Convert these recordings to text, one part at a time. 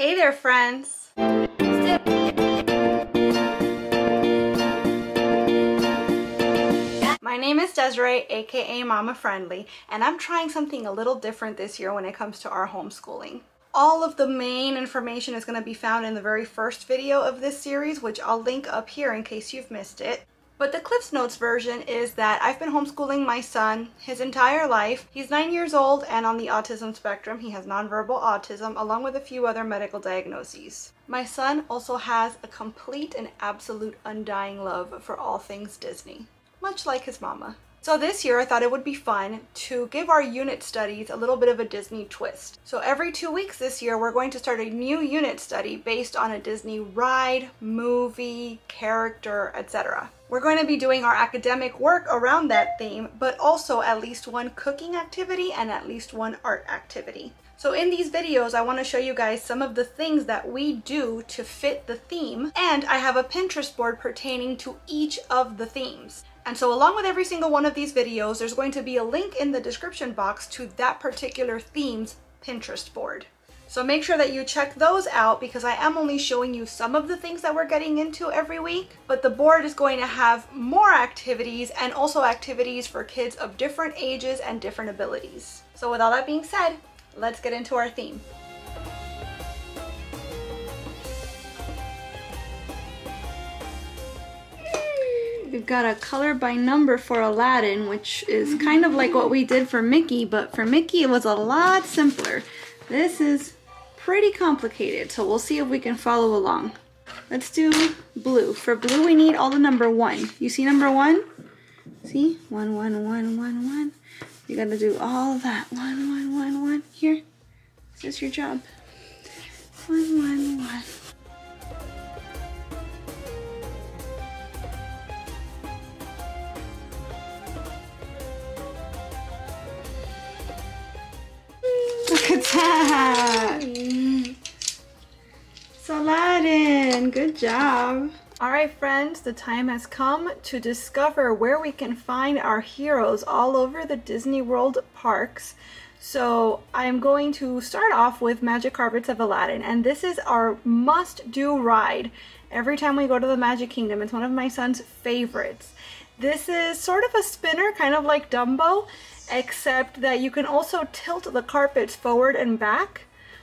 Hey there, friends. My name is Desiree, aka MommaFriendly, and I'm trying something a little different this year when it comes to our homeschooling. All of the main information is going to be found in the very first video of this series, which I'll link up here in case you've missed it. But the Cliff's Notes version is that I've been homeschooling my son his entire life. He's 9 years old and on the autism spectrum. He has nonverbal autism along with a few other medical diagnoses. My son also has a complete and absolute undying love for all things Disney, much like his mama. So this year I thought it would be fun to give our unit studies a little bit of a Disney twist. So every 2 weeks this year we're going to start a new unit study based on a Disney ride, movie, character, etc. We're going to be doing our academic work around that theme, but also at least one cooking activity and at least one art activity. So in these videos, I want to show you guys some of the things that we do to fit the theme, and I have a Pinterest board pertaining to each of the themes. And so along with every single one of these videos, there's going to be a link in the description box to that particular theme's Pinterest board. So make sure that you check those out because I am only showing you some of the things that we're getting into every week, but the board is going to have more activities and also activities for kids of different ages and different abilities. So with all that being said, let's get into our theme. We've got a color by number for Aladdin, which is kind of like what we did for Mickey, but for Mickey it was a lot simpler. This is pretty complicated, so we'll see if we can follow along. Let's do blue. For blue, we need all the number one. You see number one? See? 1, 1, 1, 1, 1. You gotta do all that. 1, 1, 1, 1. Here. This is your job. 1, 1, 1. Aladdin, good job. All right, friends, the time has come to discover where we can find our heroes all over the Disney World parks. So I'm going to start off with Magic Carpets of Aladdin, and this is our must-do ride. Every time we go to the Magic Kingdom, it's one of my son's favorites. This is sort of a spinner, kind of like Dumbo, except that you can also tilt the carpets forward and back.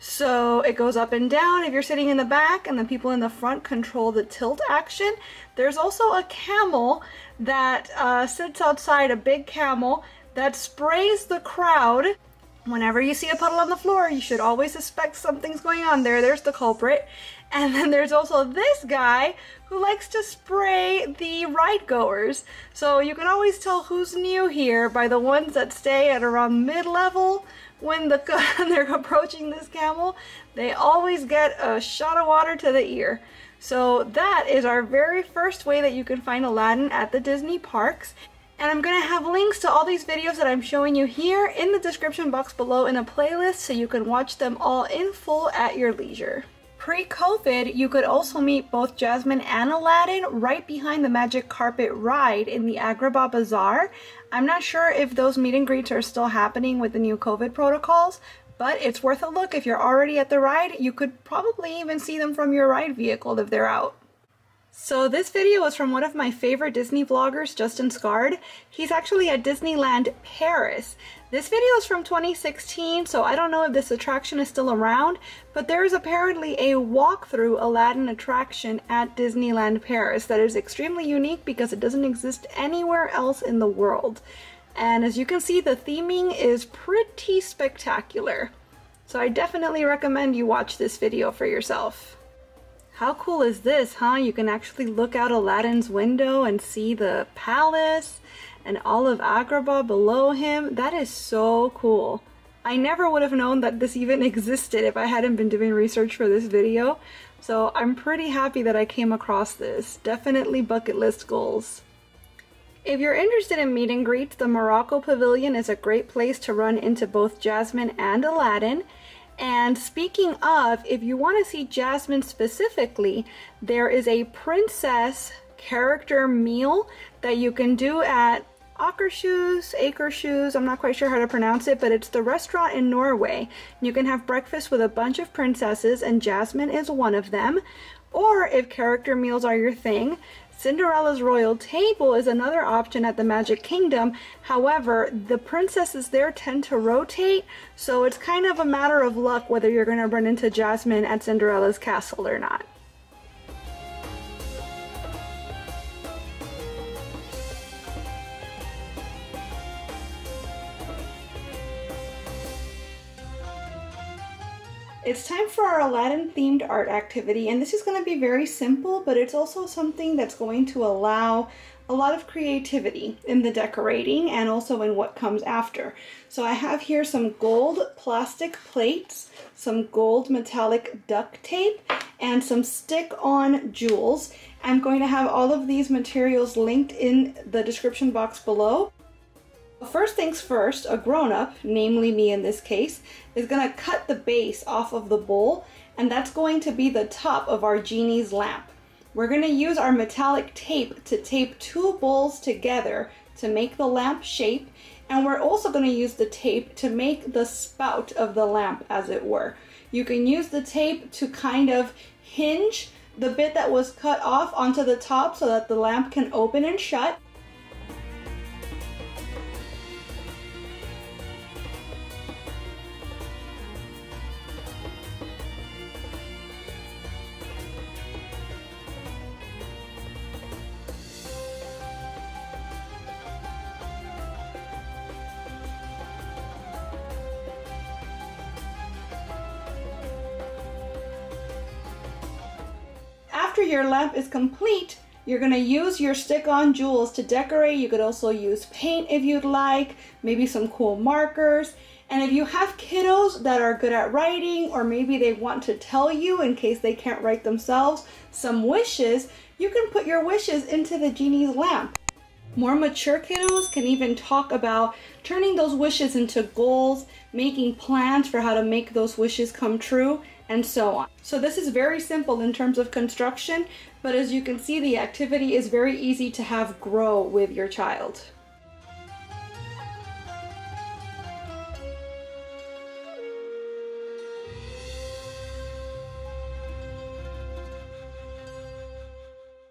So it goes up and down if you're sitting in the back, and the people in the front control the tilt action. There's also a camel that sits outside, a big camel, that sprays the crowd. Whenever you see a puddle on the floor, you should always suspect something's going on there. There's the culprit. And then there's also this guy who likes to spray the ride-goers. So you can always tell who's new here by the ones that stay at around mid-level. When they're approaching this camel, they always get a shot of water to the ear. So that is our very first way that you can find Aladdin at the Disney parks. And I'm going to have links to all these videos that I'm showing you here in the description box below in a playlist so you can watch them all in full at your leisure. Pre-COVID, you could also meet both Jasmine and Aladdin right behind the Magic Carpet ride in the Agrabah Bazaar. I'm not sure if those meet and greets are still happening with the new COVID protocols, but it's worth a look. If you're already at the ride, you could probably even see them from your ride vehicle if they're out. So this video is from one of my favorite Disney vloggers, Justin Scard. He's actually at Disneyland Paris. This video is from 2016, so I don't know if this attraction is still around, but there is apparently a walkthrough Aladdin attraction at Disneyland Paris that is extremely unique because it doesn't exist anywhere else in the world. And as you can see, the theming is pretty spectacular. So I definitely recommend you watch this video for yourself. How cool is this, huh? You can actually look out Aladdin's window and see the palace and all of Agrabah below him. That is so cool. I never would have known that this even existed if I hadn't been doing research for this video. So I'm pretty happy that I came across this. Definitely bucket list goals. If you're interested in meet and greets, the Morocco Pavilion is a great place to run into both Jasmine and Aladdin. And speaking of, if you want to see Jasmine specifically, there is a princess character meal that you can do at Akershus, I'm not quite sure how to pronounce it, but it's the restaurant in Norway. You can have breakfast with a bunch of princesses, and Jasmine is one of them. Or if character meals are your thing, Cinderella's Royal Table is another option at the Magic Kingdom. However, the princesses there tend to rotate, so it's kind of a matter of luck whether you're going to run into Jasmine at Cinderella's Castle or not. It's time for our Aladdin themed art activity, and this is going to be very simple, but it's also something that's going to allow a lot of creativity in the decorating and also in what comes after. So I have here some gold plastic plates, some gold metallic duct tape, and some stick-on jewels. I'm going to have all of these materials linked in the description box below. First things first, a grown-up, namely me in this case, is going to cut the base off of the bowl, and that's going to be the top of our Genie's lamp. We're going to use our metallic tape to tape two bowls together to make the lamp shape, and we're also going to use the tape to make the spout of the lamp, as it were. You can use the tape to kind of hinge the bit that was cut off onto the top so that the lamp can open and shut. After your lamp is complete, you're going to use your stick-on jewels to decorate. You could also use paint if you'd like, maybe some cool markers. And if you have kiddos that are good at writing, or maybe they want to tell you in case they can't write themselves some wishes, you can put your wishes into the Genie's lamp. More mature kiddos can even talk about turning those wishes into goals, making plans for how to make those wishes come true, and so on. So this is very simple in terms of construction, but as you can see, the activity is very easy to have grow with your child.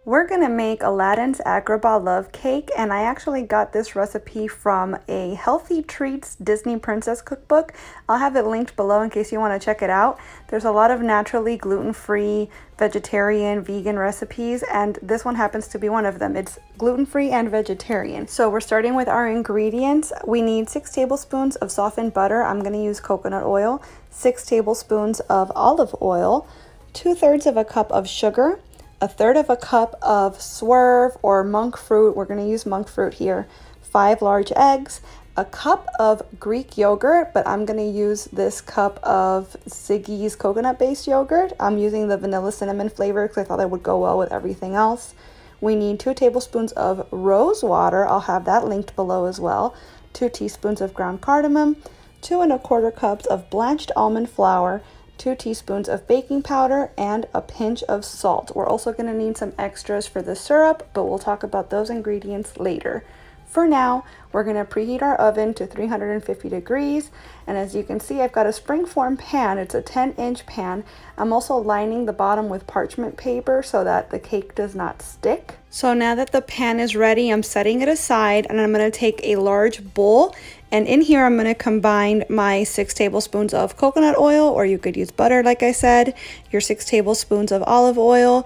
We're gonna make Aladdin's Agrabah Love Cake, and I actually got this recipe from a Healthy Treats Disney Princess cookbook. I'll have it linked below in case you wanna check it out. There's a lot of naturally gluten-free, vegetarian, vegan recipes, and this one happens to be one of them. It's gluten-free and vegetarian. So we're starting with our ingredients. We need 6 tablespoons of softened butter. I'm gonna use coconut oil, 6 tablespoons of olive oil, 2/3 of a cup of sugar, 1/3 of a cup of swerve or monk fruit. We're going to use monk fruit here. 5 large eggs, 1 cup of Greek yogurt, but I'm going to use this cup of Siggi's coconut-based yogurt. I'm using the vanilla cinnamon flavor because I thought that would go well with everything else. We need 2 tablespoons of rose water. I'll have that linked below as well. 2 teaspoons of ground cardamom, 2 1/4 cups of blanched almond flour, 2 teaspoons of baking powder, and a pinch of salt. We're also going to need some extras for the syrup, but we'll talk about those ingredients later. For now, we're going to preheat our oven to 350 degrees, and as you can see, I've got a springform pan. It's a 10-inch pan. I'm also lining the bottom with parchment paper so that the cake does not stick. So now that the pan is ready, I'm setting it aside, and I'm going to take a large bowl, and in here I'm going to combine my 6 tablespoons of coconut oil, or you could use butter like I said, your 6 tablespoons of olive oil,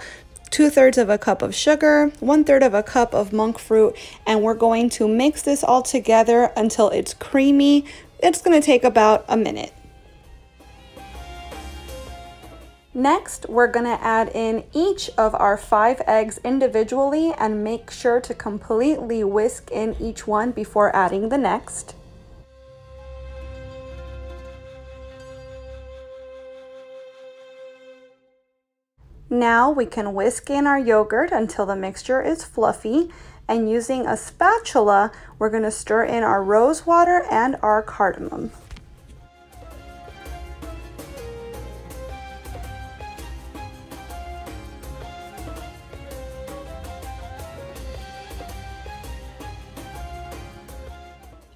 2/3 of a cup of sugar, 1/3 of a cup of monk fruit, and we're going to mix this all together until it's creamy. It's going to take about a minute. Next, we're going to add in each of our 5 eggs individually and make sure to completely whisk in each one before adding the next. Now we can whisk in our yogurt until the mixture is fluffy, and using a spatula, we're going to stir in our rose water and our cardamom.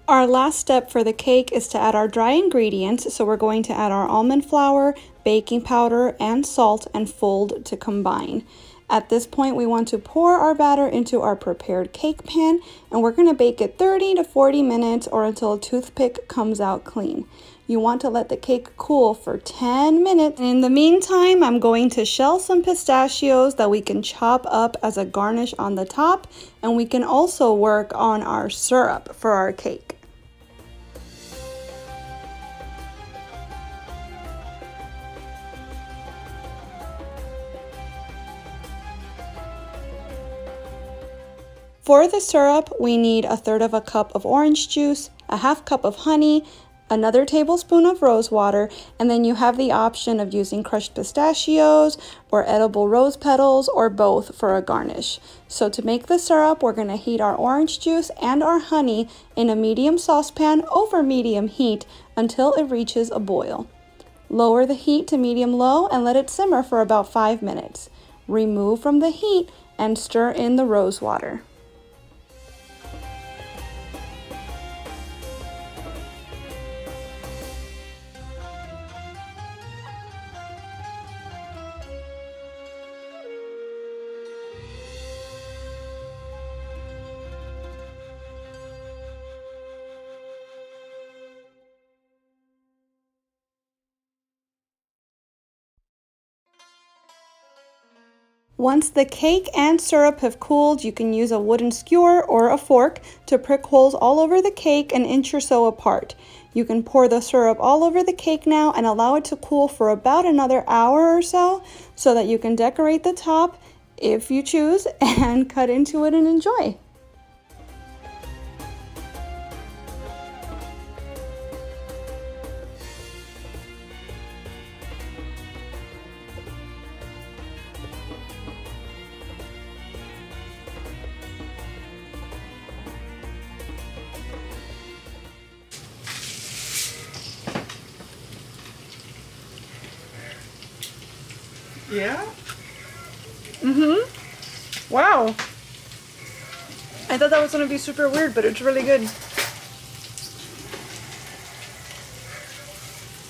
Our last step for the cake is to add our dry ingredients, so we're going to add our almond flour, baking powder, and salt and fold to combine. At this point, we want to pour our batter into our prepared cake pan, and we're going to bake it 30 to 40 minutes or until a toothpick comes out clean. You want to let the cake cool for 10 minutes. And in the meantime, I'm going to shell some pistachios that we can chop up as a garnish on the top, and we can also work on our syrup for our cake. For the syrup, we need 1/3 cup of orange juice, 1/2 cup of honey, another tablespoon of rose water, and then you have the option of using crushed pistachios or edible rose petals or both for a garnish. So to make the syrup, we're going to heat our orange juice and our honey in a medium saucepan over medium heat until it reaches a boil. Lower the heat to medium-low and let it simmer for about 5 minutes. Remove from the heat and stir in the rose water. Once the cake and syrup have cooled, you can use a wooden skewer or a fork to prick holes all over the cake 1 inch or so apart. You can pour the syrup all over the cake now and allow it to cool for about another hour or so that you can decorate the top if you choose and cut into it and enjoy. Yeah? Mm-hmm. Wow. I thought that was gonna be super weird, but it's really good.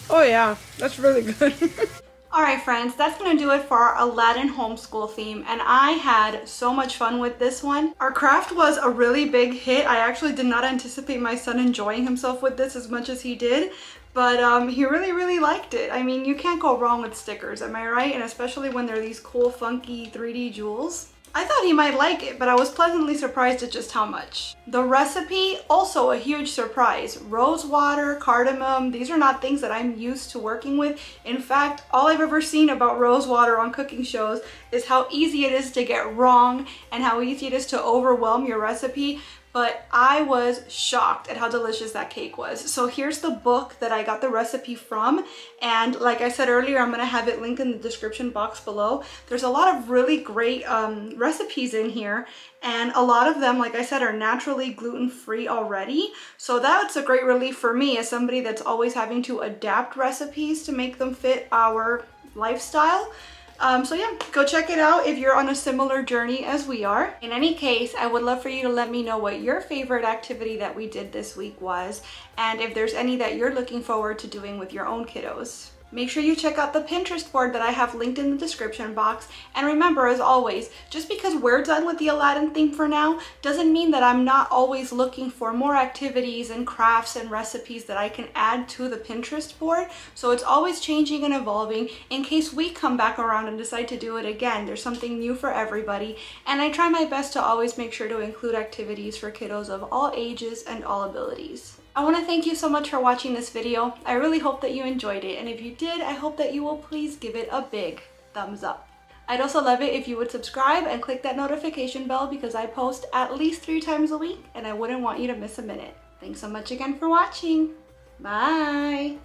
Oh yeah, that's really good. All right, friends, that's gonna do it for our Aladdin homeschool theme, and I had so much fun with this one. Our craft was a really big hit. I actually did not anticipate my son enjoying himself with this as much as he did, but he really liked it. I mean, you can't go wrong with stickers, am I right? And especially when they're these cool, funky 3D jewels. I thought he might like it, but I was pleasantly surprised at just how much. The recipe, also a huge surprise. Rose water, cardamom, these are not things that I'm used to working with. In fact, all I've ever seen about rose water on cooking shows is how easy it is to get wrong and how easy it is to overwhelm your recipe. But I was shocked at how delicious that cake was. So here's the book that I got the recipe from. And like I said earlier, I'm gonna have it linked in the description box below. There's a lot of really great recipes in here. And a lot of them, like I said, are naturally gluten-free already. So that's a great relief for me as somebody that's always having to adapt recipes to make them fit our lifestyle. So yeah, go check it out if you're on a similar journey as we are. In any case, I would love for you to let me know what your favorite activity that we did this week was, and if there's any that you're looking forward to doing with your own kiddos. Make sure you check out the Pinterest board that I have linked in the description box. And remember, as always, just because we're done with the Aladdin theme for now doesn't mean that I'm not always looking for more activities and crafts and recipes that I can add to the Pinterest board. So it's always changing and evolving in case we come back around and decide to do it again. There's something new for everybody. And I try my best to always make sure to include activities for kiddos of all ages and all abilities. I want to thank you so much for watching this video. I really hope that you enjoyed it, and if you did, I hope that you will please give it a big thumbs up. I'd also love it if you would subscribe and click that notification bell because I post at least 3 times a week and I wouldn't want you to miss a minute. Thanks so much again for watching. Bye!